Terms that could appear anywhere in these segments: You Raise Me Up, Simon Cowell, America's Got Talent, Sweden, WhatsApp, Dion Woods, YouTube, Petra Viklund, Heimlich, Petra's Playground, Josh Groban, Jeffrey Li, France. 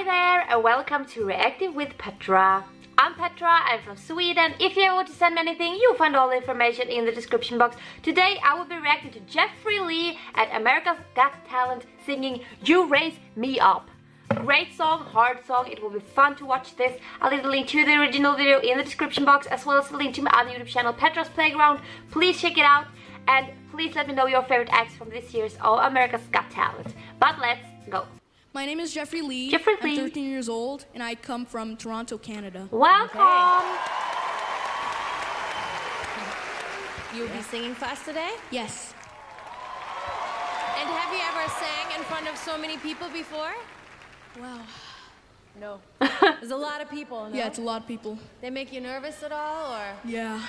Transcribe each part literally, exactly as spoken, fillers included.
Hi there and welcome to Reactive with Petra. I'm Petra, I'm from Sweden. If you want to send me anything, you'll find all the information in the description box. Today I will be reacting to Jeffrey Li at America's Got Talent singing You Raise Me Up. Great song, hard song, it will be fun to watch this. I'll leave the link to the original video in the description box as well as the link to my other YouTube channel, Petra's Playground. Please check it out and please let me know your favorite acts from this year's All America's Got Talent. But let's go. My name is Jeffrey Li. Jeffrey Li. I'm thirteen years old, and I come from Toronto, Canada. Welcome. Okay. You'll be singing for us today? Yes. And have you ever sang in front of so many people before? Well, no. There's a lot of people. No? Yeah, it's a lot of people. They make you nervous at all, or? Yeah.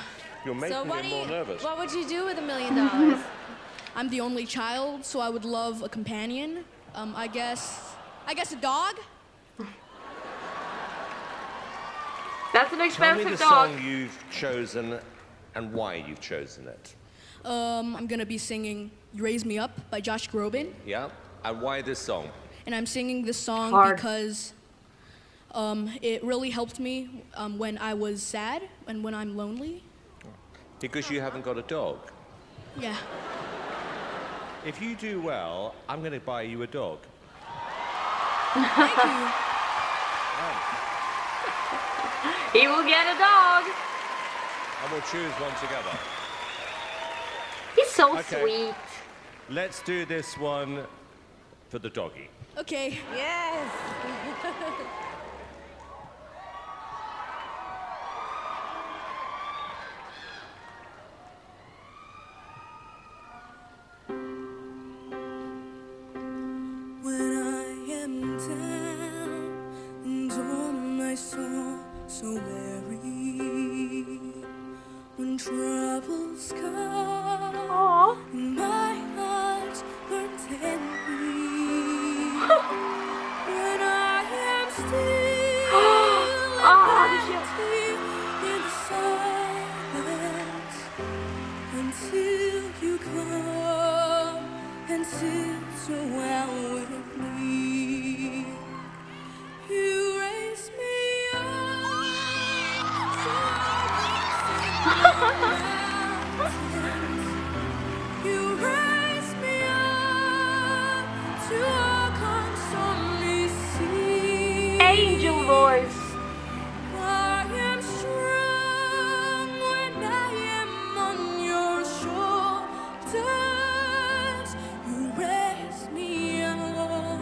You're making me more nervous. What would you do with a million dollars? I'm the only child, so I would love a companion. Um, I guess, I guess a dog? That's an expensive dog. Tell me the song you've chosen and why you've chosen it. Um, I'm gonna be singing You Raise Me Up by Josh Groban. Yeah, and why this song? And I'm singing this song Hard. because um, it really helped me um, when I was sad and when I'm lonely. Because you haven't got a dog? Yeah. If you do well, I'm going to buy you a dog. Thank you. Right. He will get a dog. And we'll choose one together. He's so okay. sweet. Let's do this one for the doggy. Okay. Yes. So weary when troubles come. Aww. My heart burns heavy when I am still. Oh, in the silence until you come and sit so well with me. You raise me. You raise me up to a constantly see. Angel voice. I am strong when I am on your shoulders. You raise me up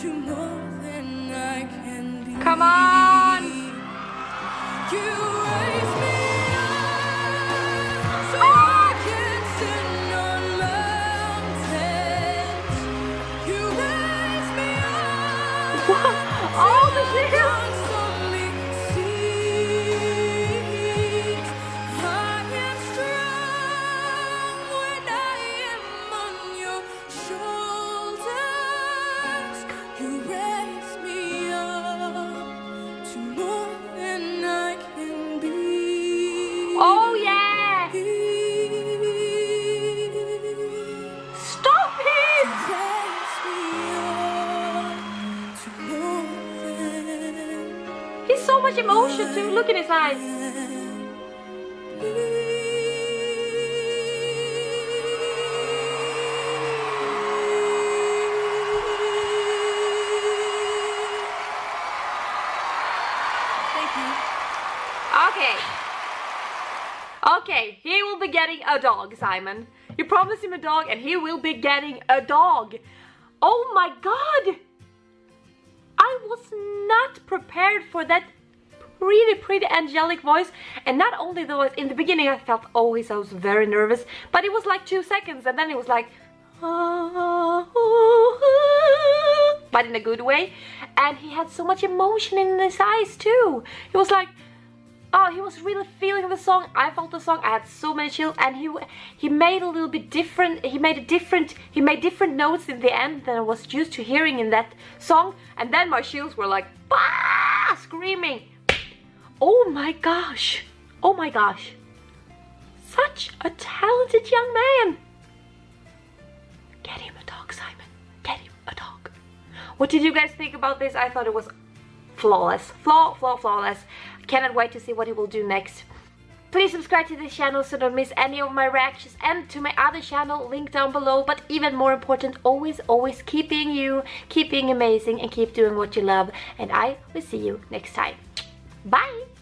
to more than I can be. Come on. You raise me. All the things only see. I am strong when I am on your shoulders. You raise me up to more than I can be. Oh yeah! Stop it! So much emotion too, look in his eyes. Thank you. Okay. Okay, he will be getting a dog, Simon. You promised him a dog and he will be getting a dog. Oh my god! I was not prepared for that pretty, pretty angelic voice. And not only the voice, in the beginning I felt, oh, he sounds very nervous. But it was like two seconds and then it was like, oh, oh, oh, but in a good way. And he had so much emotion in his eyes too. He was like, oh, he was really feeling the song. I felt the song, I had so many chills. And he he made a little bit different, he made a different, he made different notes in the end than I was used to hearing in that song. And then my chills were like, bah! Screaming. Oh my gosh, oh my gosh. Such a talented young man. Get him a dog, Simon, get him a dog. What did you guys think about this? I thought it was flawless. Flaw, flaw, flawless. Cannot wait to see what he will do next. Please subscribe to this channel so don't miss any of my reactions, and to my other channel, link down below. But even more important, always, always keep being you, keep being amazing, and keep doing what you love. And I will see you next time. Bye!